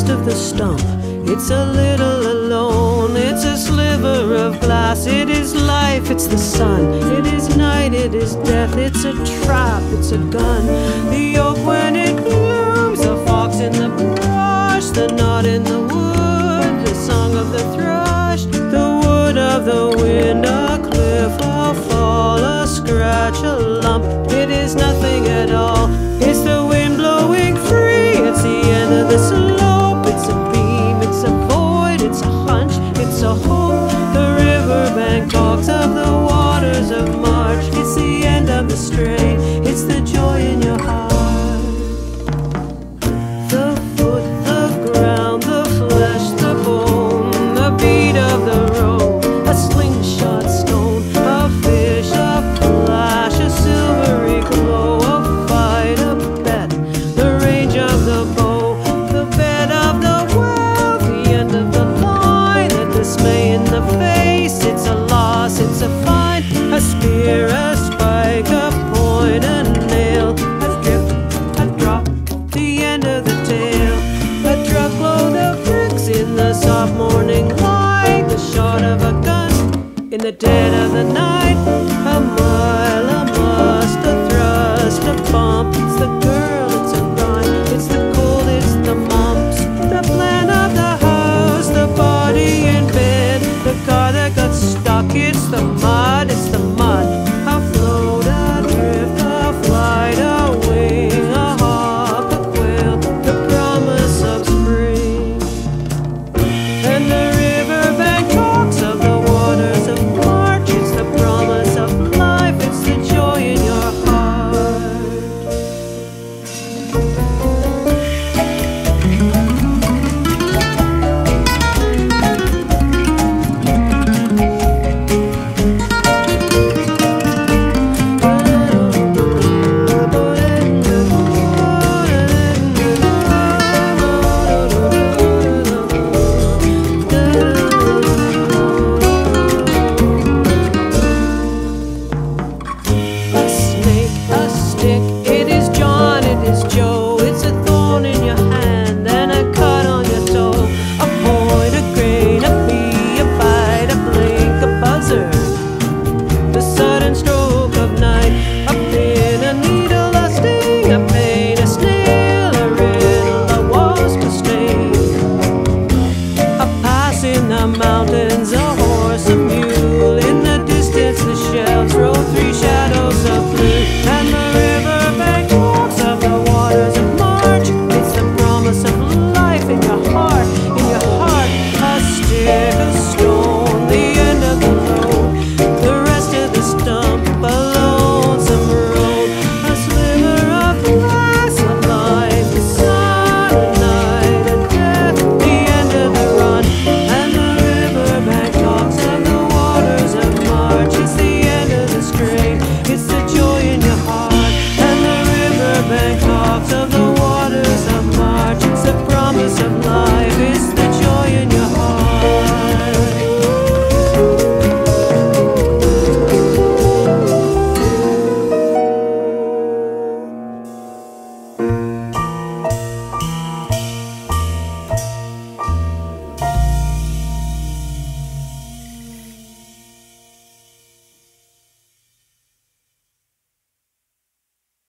rest of the stump. It's a little alone, it's a sliver of glass. It is life, it's the sun, it is night, it is death. It's a trap, it's a gun. The oak when it blooms, the fox in the brush, the knot in the wood, the song of the thrush, the wood of the wind, a cliff, a fall, a scratch, a lump. It is nothing at all. It's the wind blowing free, it's the end of the slope, it's a beam, it's a void, it's a hunch, it's a hope. The riverbank talks of the waters of March. It's the end of the strain, it's the joy in your heart. The foot, the ground, the flesh, the bone, the beat of the road, a slingshot stone, a fish, a flash, a silvery glow, a fight, a bet, the range of the bow, the bed of the well, the end of the line, a dismay in the face, it's a loss, it's a find, a spear, a spike, a point, a nail, a drip, a drop, the end of the tale, a truckload of bricks in the soft morning light, the shot of a gun in the dead of the night.